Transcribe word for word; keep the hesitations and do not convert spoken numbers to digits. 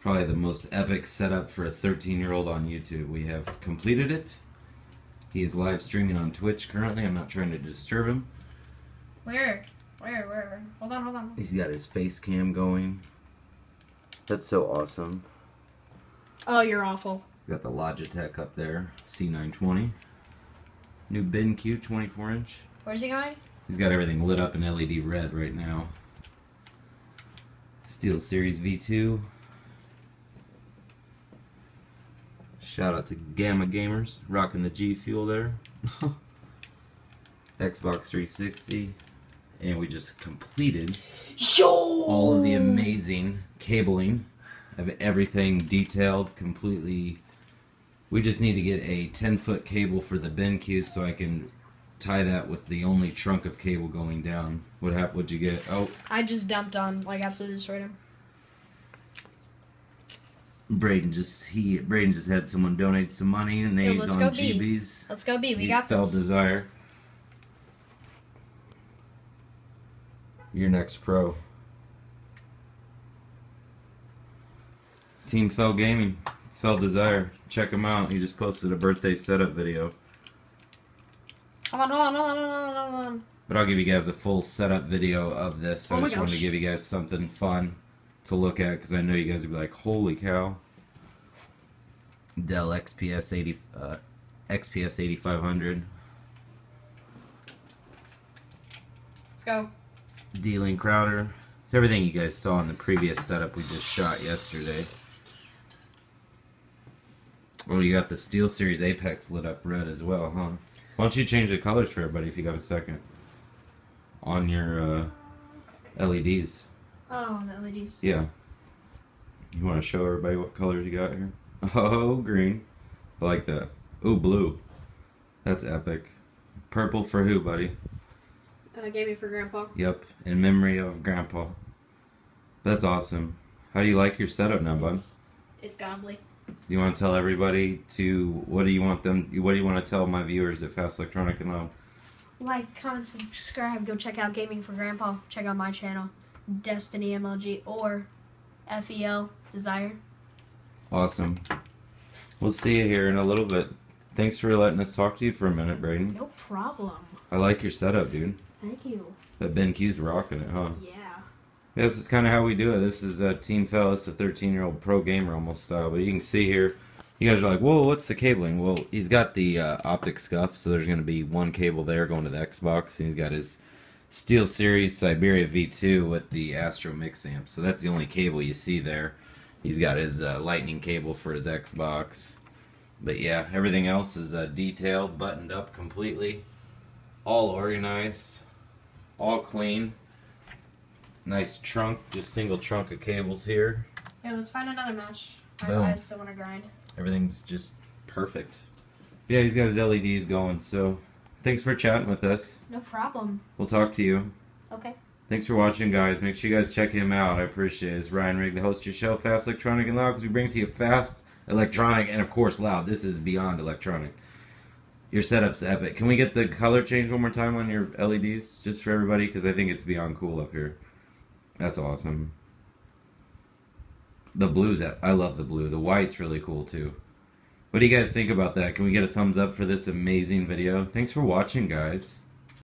probably the most epic setup for a thirteen year old on YouTube. We have completed it. He is live streaming on Twitch currently. I'm not trying to disturb him. Where? Where? Where? Hold on, hold on. He's got his face cam going. That's so awesome. Oh, you're awful. Got the Logitech up there, C nine twenty. New BenQ twenty-four inch. Where's he going? He's got everything lit up in L E D red right now. SteelSeries V two. Shout out to Gamma Gamers, rocking the G Fuel there. Xbox three sixty. And we just completed Yo! all of the amazing cabling of everything detailed completely. We just need to get a ten foot cable for the BenQ so I can tie that with the only trunk of cable going down. What happened? What'd you get? Oh. I just dumped on, like, absolutely destroyed him. Brayden just, he, Brayden just had someone donate some money and they used on G Bs. B. Let's go B, we He's got FEL Deziire. Your next pro. Team FEL Gaming, FEL Deziire. Check him out. He just posted a birthday setup video. Hold on, hold on, hold on, hold on, hold on. But I'll give you guys a full setup video of this. I oh just wanted to give you guys something fun to look at because I know you guys would be like, holy cow. Dell X P S eighty-five hundred. Let's go. D-link router. It's everything you guys saw in the previous setup we just shot yesterday. Well, you got the SteelSeries Apex lit up red as well, huh? Why don't you change the colors for everybody if you got a second? On your uh, L E Ds. Oh, on the L E Ds. Yeah. You want to show everybody what colors you got here? Oh, green. I like that. Ooh, blue. That's epic. Purple for who, buddy? Uh, Gaming for Grandpa. Yep, in memory of Grandpa. That's awesome. How do you like your setup now, bud? It's, it's godly. You want to tell everybody to what do you want them? What do you want to tell my viewers at Fast, Electronic and Loud? Like, comment, subscribe. Go check out Gaming for Grandpa. Check out my channel, Destiny M L G or F E L Deziire. Awesome. We'll see you here in a little bit. Thanks for letting us talk to you for a minute, Brayden. No problem. I like your setup, dude. Thank you. But BenQ's rocking it, huh? Yeah. This is kind of how we do it. This is uh, Team FEL. It's a thirteen year old pro gamer almost style. But you can see here, you guys are like, whoa, what's the cabling? Well, he's got the uh, OpTic Scuf, so there's going to be one cable there going to the Xbox. And he's got his SteelSeries Siberia V two with the Astro mix amp. So that's the only cable you see there. He's got his uh, lightning cable for his Xbox. But yeah, everything else is uh, detailed, buttoned up completely, all organized, all clean. Nice trunk, just single trunk of cables here. Yeah, let's find another match. Boom. I, I still want to grind. Everything's just perfect. Yeah, he's got his L E Ds going, so thanks for chatting with us. No problem. We'll talk to you. Okay. Thanks for watching, guys. Make sure you guys check him out. I appreciate it. It's Ryan Rigg, the host of your show, Fast, Electronic, and Loud, because we bring to you Fast, Electronic, and, of course, Loud. This is beyond electronic. Your setup's epic. Can we get the color change one more time on your L E Ds, just for everybody? Because I think it's beyond cool up here. That's awesome. The blue's that I love the blue. The white's really cool too. What do you guys think about that? Can we get a thumbs up for this amazing video? Thanks for watching, guys.